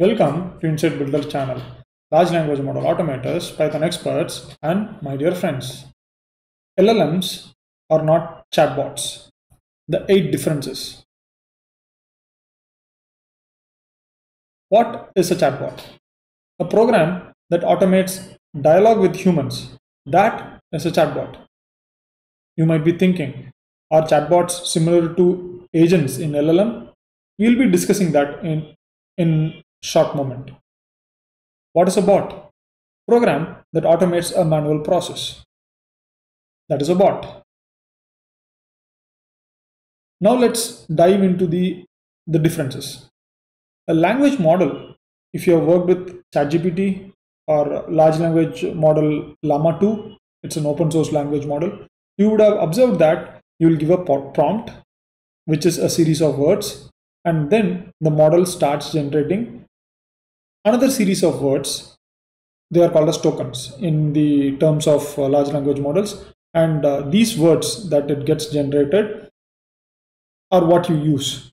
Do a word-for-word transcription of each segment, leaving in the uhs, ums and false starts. Welcome to Insight Builder channel, large language model automators, Python experts, and my dear friends. L L Ms are not chatbots. The eight differences. What is a chatbot? A program that automates dialogue with humans. That is a chatbot. You might be thinking, are chatbots similar to agents in L L M? We'll be discussing that in in short moment. What is a bot? Program that automates a manual process. That is a bot. Now let's dive into the, the differences. A language model, if you have worked with ChatGPT or large language model Llama two, it's an open source language model, you would have observed that you will give a prompt, which is a series of words, and then the model starts generating another series of words. They are called as tokens in the terms of uh, large language models, and uh, these words that it gets generated are what you use.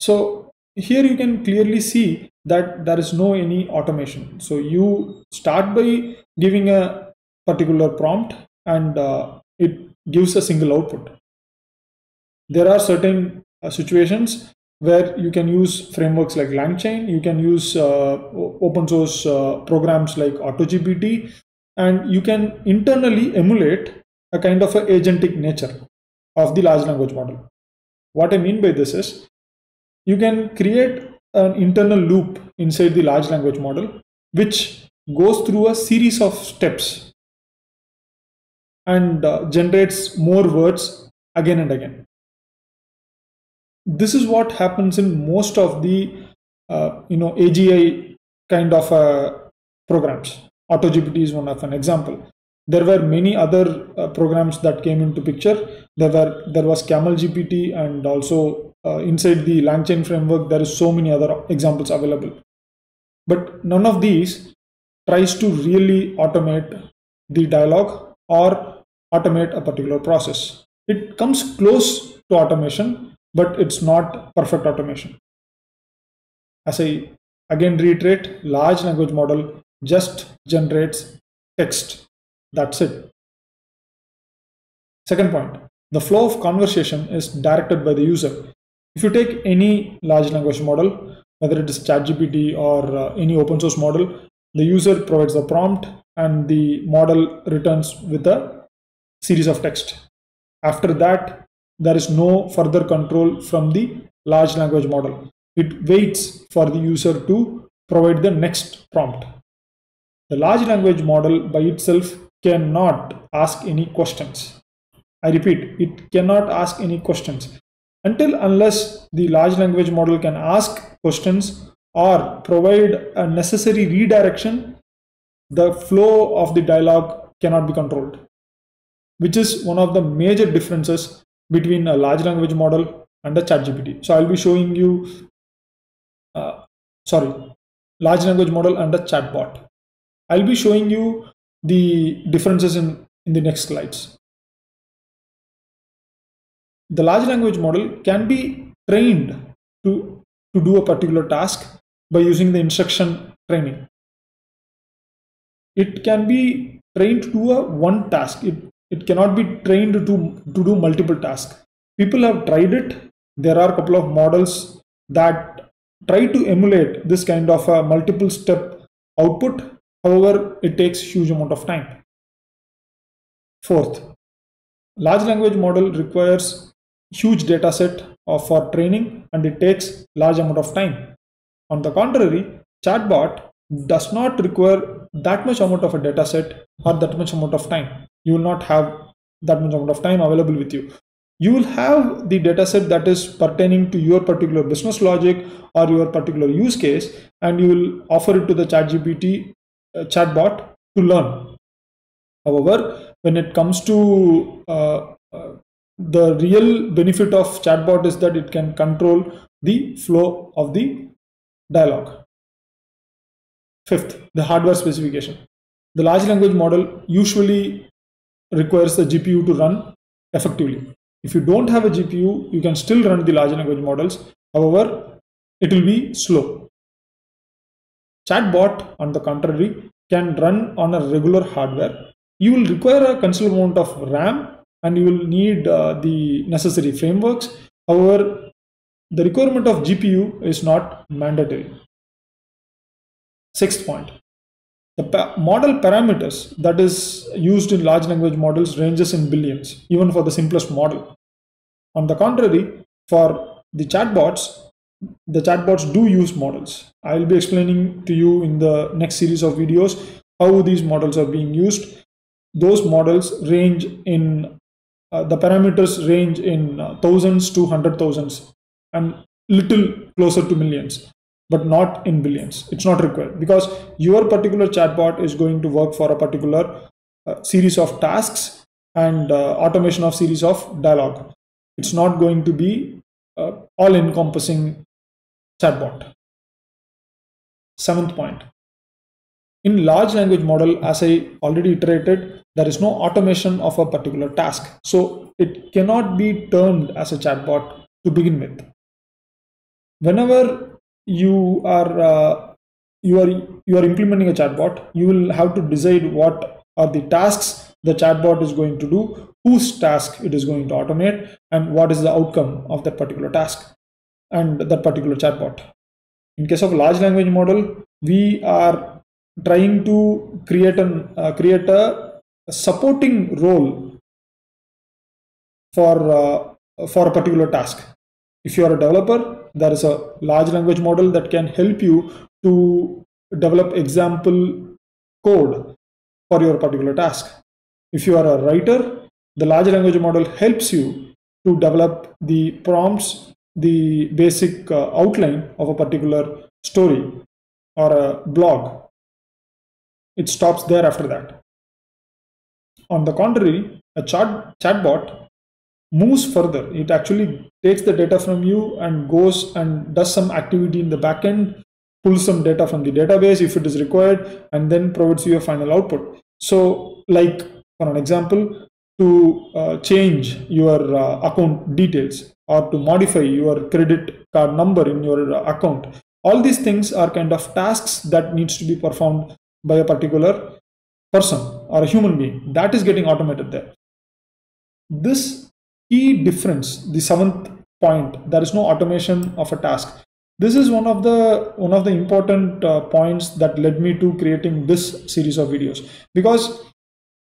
So here you can clearly see that there is no any automation. So you start by giving a particular prompt and uh, it gives a single output. There are certain uh, situations where you can use frameworks like LangChain, you can use uh, open source uh, programs like Auto G P T, and you can internally emulate a kind of a agentic nature of the large language model. What I mean by this is, you can create an internal loop inside the large language model, which goes through a series of steps and uh, generates more words again and again. This is what happens in most of the uh, you know A G I kind of uh, programs. Auto G P T is one of an example. There were many other uh, programs that came into picture. There were there was CamelGPT, and also uh, inside the LangChain framework there is so many other examples available. But none of these tries to really automate the dialogue or automate a particular process. It comes close to automation, but it's not perfect automation. As I again reiterate, large language model just generates text. That's it. Second point, the flow of conversation is directed by the user. If you take any large language model, whether it is ChatGPT or uh, any open source model, the user provides the prompt and the model returns with a series of text. After that, there is no further control from the large language model. It waits for the user to provide the next prompt. The large language model by itself cannot ask any questions. I repeat, it cannot ask any questions. Until unless the large language model can ask questions or provide a necessary redirection, the flow of the dialogue cannot be controlled, which is one of the major differences between a large language model and a ChatGPT. So I'll be showing you, uh, sorry, large language model and a chatbot. I'll be showing you the differences in, in the next slides. The large language model can be trained to, to do a particular task by using the instruction training. It can be trained to do a one task. It, It cannot be trained to, to do multiple tasks. People have tried it. There are a couple of models that try to emulate this kind of a multiple step output. However, it takes huge amount of time. Fourth, large language model requires huge data set for training and it takes large amount of time. On the contrary, chatbot does not require that much amount of a data set or that much amount of time. You will not have that much amount of time available with you. You will have the data set that is pertaining to your particular business logic or your particular use case, and you will offer it to the ChatGPT uh, chatbot to learn. However, when it comes to uh, uh, the real benefit of chatbot is that it can control the flow of the dialogue. Fifth, the hardware specification. The large language model usually requires the G P U to run effectively. If you don't have a G P U, you can still run the large language models. However, it will be slow. Chatbot, on the contrary, can run on a regular hardware. You will require a considerable amount of RAM and you will need uh, the necessary frameworks. However, the requirement of G P U is not mandatory. Sixth point, the pa model parameters that is used in large language models ranges in billions, even for the simplest model. On the contrary, for the chatbots, the chatbots do use models. I will be explaining to you in the next series of videos how these models are being used. Those models range in, uh, the parameters range in uh, thousands to hundred thousands and little closer to millions, but not in billions. It's not required because your particular chatbot is going to work for a particular uh, series of tasks and uh, automation of series of dialogue. It's not going to be uh, all-encompassing chatbot. Seventh point. In large language model, as I already iterated, there is no automation of a particular task. So it cannot be termed as a chatbot to begin with. Whenever you are, uh, you are, you are implementing a chatbot, you will have to decide what are the tasks the chatbot is going to do, whose task it is going to automate, and what is the outcome of that particular task and that particular chatbot. In case of large language model, we are trying to create an uh, create a supporting role for uh, for a particular task. If you are a developer, there is a large language model that can help you to develop example code for your particular task. If you are a writer, the large language model helps you to develop the prompts, the basic uh, outline of a particular story or a blog. It stops there after that. On the contrary, a chat, chatbot moves further. It actually takes the data from you and goes and does some activity in the backend, pulls some data from the database if it is required, and then provides you a final output. So, like for an example, to uh, change your uh, account details or to modify your credit card number in your uh, account, all these things are kind of tasks that needs to be performed by a particular person or a human being. That is getting automated there. This key difference, the seventh point, there is no automation of a task. This is one of the one of the important uh, points that led me to creating this series of videos, because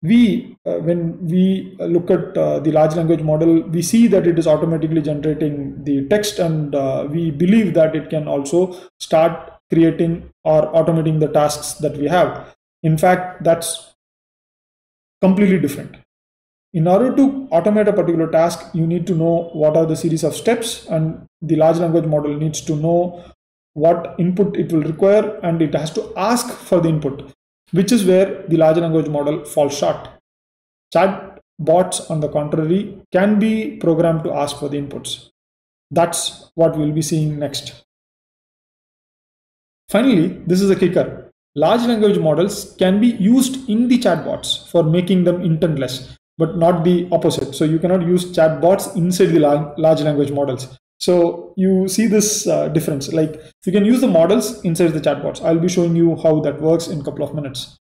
we uh, when we look at uh, the large language model, we see that it is automatically generating the text, and uh, we believe that it can also start creating or automating the tasks that we have. In fact, that's completely different. In order to automate a particular task, you need to know what are the series of steps, and the large language model needs to know what input it will require, and it has to ask for the input, which is where the large language model falls short. Chatbots, on the contrary, can be programmed to ask for the inputs. That's what we'll be seeing next. Finally, this is a kicker. Large language models can be used in the chatbots for making them intentless, but not the opposite. So you cannot use chatbots inside the large language models. So you see this uh, difference, like you can use the models inside the chatbots. I'll be showing you how that works in a couple of minutes.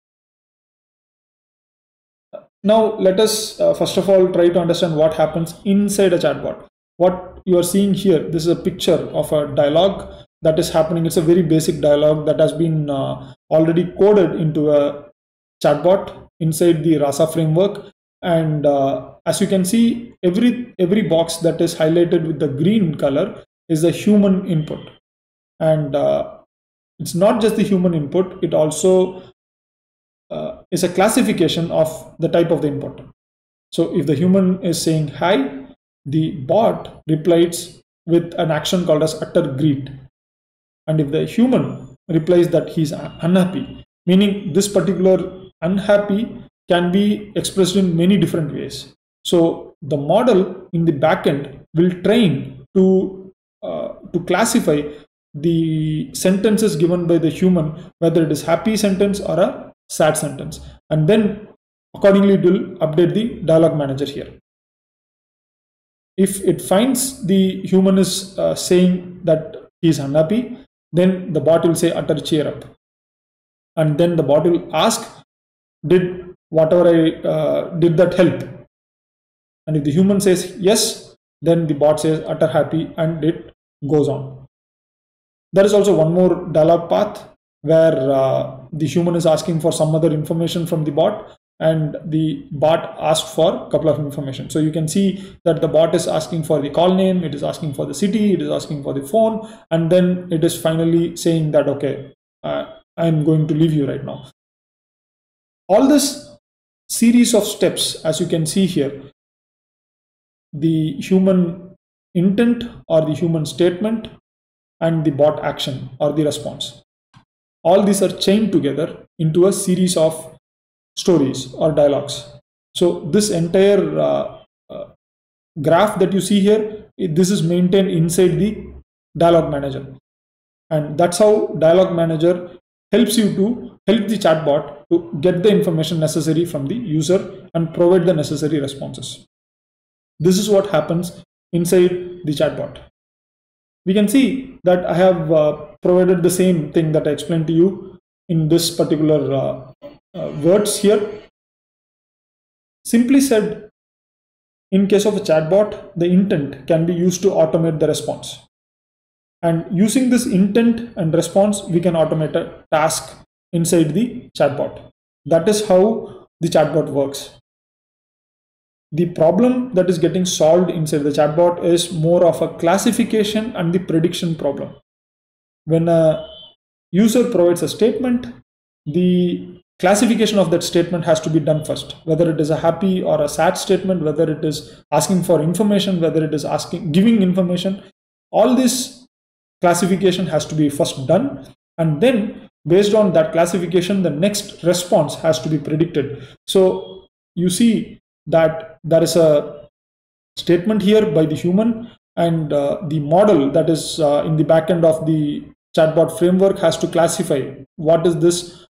Now, let us uh, first of all try to understand what happens inside a chatbot. What you are seeing here, this is a picture of a dialogue that is happening. It's a very basic dialogue that has been uh, already coded into a chatbot inside the Rasa framework. And uh, as you can see, every every box that is highlighted with the green color is the human input. And uh, it's not just the human input, it also uh, is a classification of the type of the input. So if the human is saying hi, the bot replies with an action called as utter greet. And if the human replies that he's unhappy, meaning this particular unhappy can be expressed in many different ways. So the model in the backend will train to, uh, to classify the sentences given by the human, whether it is happy sentence or a sad sentence. And then accordingly, it will update the dialogue manager here. If it finds the human is uh, saying that he is unhappy, then the bot will say utter cheer up. and then the bot will ask, did whatever I uh, did that help? And if the human says yes, then the bot says utter happy and it goes on. There is also one more dialogue path where uh, the human is asking for some other information from the bot and the bot asked for a couple of information. So you can see that the bot is asking for the call name, it is asking for the city, it is asking for the phone, and then it is finally saying that, okay, uh, I'm going to leave you right now. All this series of steps, as you can see here, the human intent or the human statement and the bot action or the response. All these are chained together into a series of stories or dialogues. So this entire uh, uh, graph that you see here, it, this is maintained inside the dialogue manager. And that's how dialogue manager helps you to help the chatbot to get the information necessary from the user and provide the necessary responses. This is what happens inside the chatbot. We can see that I have uh, provided the same thing that I explained to you in this particular uh, uh, words here. Simply said, in case of a chatbot, the intent can be used to automate the response. And using this intent and response, we can automate a task inside the chatbot. That is how the chatbot works. The problem that is getting solved inside the chatbot is more of a classification and the prediction problem. When a user provides a statement, the classification of that statement has to be done first, whether it is a happy or a sad statement, whether it is asking for information, whether it is asking giving information. All this classification has to be first done, and then based on that classification, the next response has to be predicted. So you see that there is a statement here by the human, and uh, the model that is uh, in the back end of the chatbot framework has to classify what is this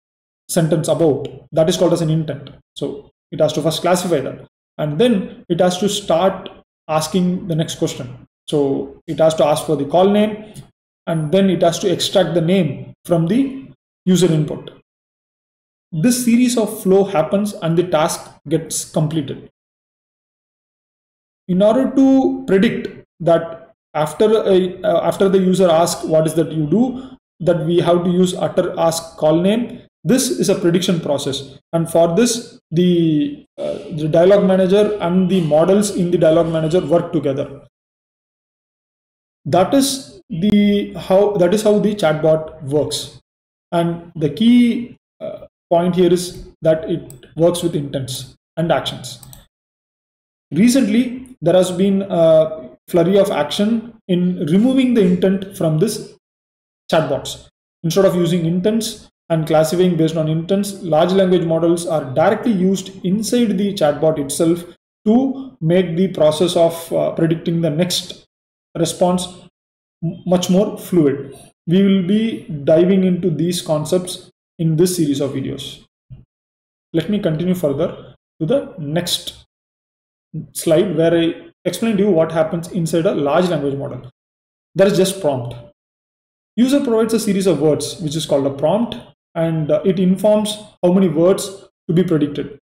sentence about. That is called as an intent. So it has to first classify that, and then it has to start asking the next question. So it has to ask for the call name, and then it has to extract the name from the user input. This series of flow happens and the task gets completed. In order to predict that after a, uh, after the user asks what is that you do, that we have to use utter ask call name. This is a prediction process, and for this the, uh, the dialog manager and the models in the dialog manager work together. That is the how that is how the chatbot works, and the key uh, point here is that it works with intents and actions. Recently, there has been a flurry of action in removing the intent from this chatbots. Instead of using intents and classifying based on intents, large language models are directly used inside the chatbot itself to make the process of uh, predicting the next response much more fluid. We will be diving into these concepts in this series of videos. Let me continue further to the next slide where I explain to you what happens inside a large language model. There is just prompt. User provides a series of words which is called a prompt, and it informs how many words to be predicted.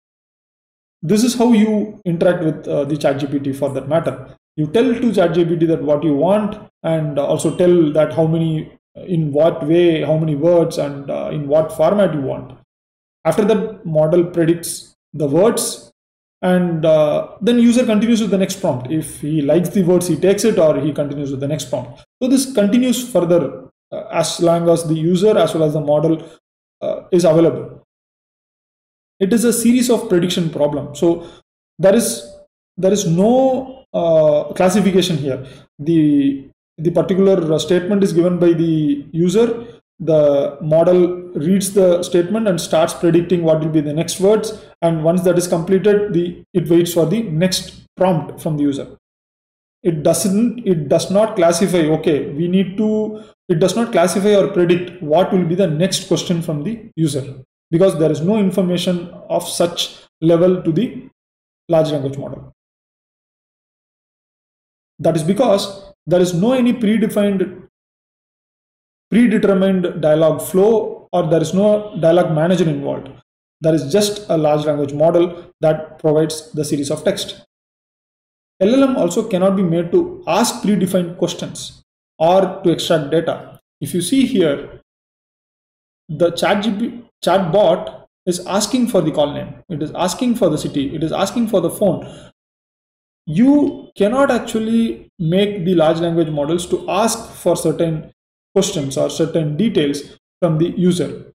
This is how you interact with uh, the ChatGPT for that matter. You tell to ChatGPT that what you want, and also tell that how many, in what way, how many words, and uh, in what format you want. After that, model predicts the words, and uh, then user continues with the next prompt. If he likes the words, he takes it, or he continues with the next prompt. So this continues further uh, as long as the user as well as the model uh, is available. It is a series of prediction problem. So there is there is no uh, classification here. The The particular statement is given by the user. The model reads the statement and starts predicting what will be the next words. And once that is completed, the it waits for the next prompt from the user. It doesn't. It does not classify. Okay, we need to. It does not classify or predict what will be the next question from the user, because there is no information of such level to the large language model. That is because there is no any predefined, predetermined dialogue flow or there is no dialogue manager involved. There is just a large language model that provides the series of text. L L M also cannot be made to ask predefined questions or to extract data. If you see here, the ChatGPT chatbot is asking for the call name, it is asking for the city, it is asking for the phone. You cannot actually make the large language models to ask for certain questions or certain details from the user.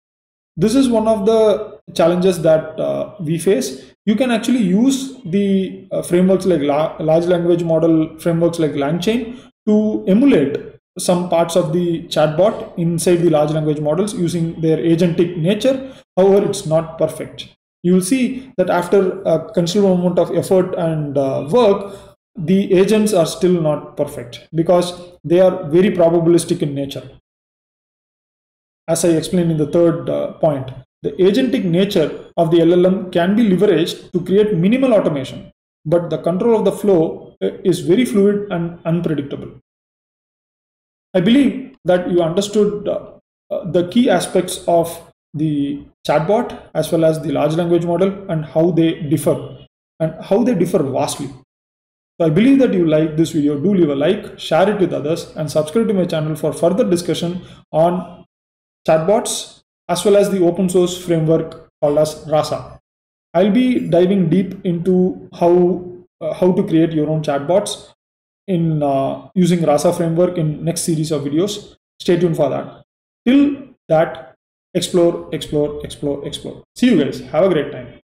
This is one of the challenges that uh, we face. You can actually use the uh, frameworks like la large language model frameworks like LangChain to emulate some parts of the chatbot inside the large language models using their agentic nature. However, it's not perfect. You will see that after a considerable amount of effort and uh, work, the agents are still not perfect because they are very probabilistic in nature. As I explained in the third uh, point, the agentic nature of the L L M can be leveraged to create minimal automation, but the control of the flow is very fluid and unpredictable. I believe that you understood uh, uh, the key aspects of the chatbot as well as the large language model and how they differ and how they differ vastly. So I believe that you like this video. Do leave a like, share it with others, and subscribe to my channel for further discussion on chatbots as well as the open source framework called as Rasa. I'll be diving deep into how uh, how to create your own chatbots in uh, using Rasa framework in next series of videos. Stay tuned for that. Till that, explore, explore, explore, explore. See you guys. Have a great time.